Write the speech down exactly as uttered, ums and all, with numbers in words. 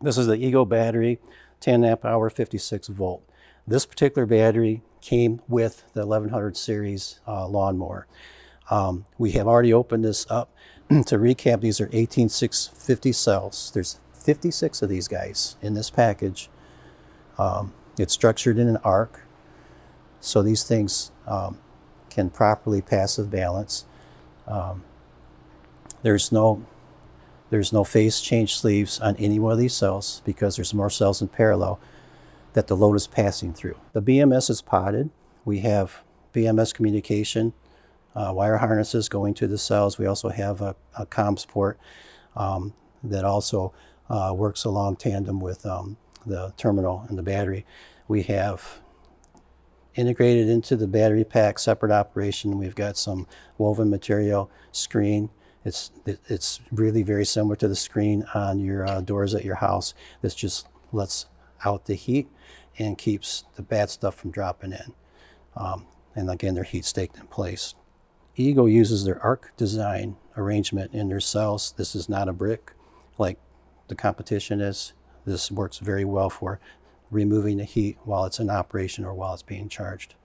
This is the Ego battery, ten amp hour, fifty-six volt. This particular battery came with the eleven hundred series uh, lawnmower. Um, we have already opened this up. To recap, these are eighteen six fifty cells. There's fifty-six of these guys in this package. Um, it's structured in an arc, so these things um, can properly passive balance. Um, there's no there's no phase change sleeves on any one of these cells because there's more cells in parallel that the load is passing through. The B M S is potted. We have B M S communication uh, wire harnesses going to the cells. We also have a, a comms port um, that also uh, works along tandem with um, the terminal and the battery. We have integrated into the battery pack, separate operation, we've got some woven material screen. It's, it, it's really very similar to the screen on your uh, doors at your house. This just lets out the heat and keeps the bad stuff from dropping in. Um, and again, they're heat staked in place. Ego uses their arc design arrangement in their cells. This is not a brick like the competition is. This works very well for removing the heat while it's in operation or while it's being charged.